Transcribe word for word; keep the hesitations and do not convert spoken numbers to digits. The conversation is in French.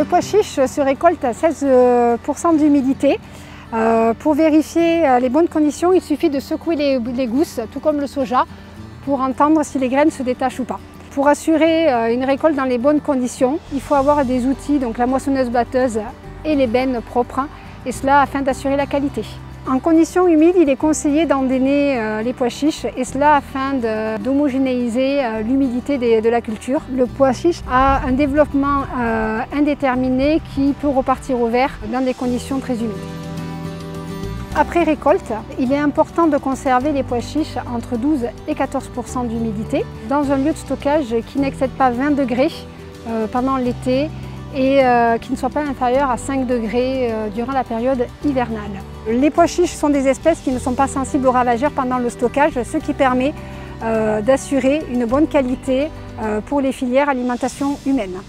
Le pois chiche se récolte à seize pour cent d'humidité. Euh, pour vérifier les bonnes conditions, il suffit de secouer les, les gousses, tout comme le soja, pour entendre si les graines se détachent ou pas. Pour assurer une récolte dans les bonnes conditions, il faut avoir des outils, donc la moissonneuse-batteuse et les bennes propres, et cela afin d'assurer la qualité. En conditions humides, il est conseillé d'endainer les pois chiches, et cela afin d'homogénéiser l'humidité de la culture. Le pois chiche a un développement indéterminé qui peut repartir au vert dans des conditions très humides. Après récolte, il est important de conserver les pois chiches entre douze et quatorze pour cent d'humidité dans un lieu de stockage qui n'excède pas vingt degrés pendant l'été et qui ne soit pas inférieur à cinq degrés durant la période hivernale. Les pois chiches sont des espèces qui ne sont pas sensibles aux ravageurs pendant le stockage, ce qui permet d'assurer une bonne qualité pour les filières alimentation humaine.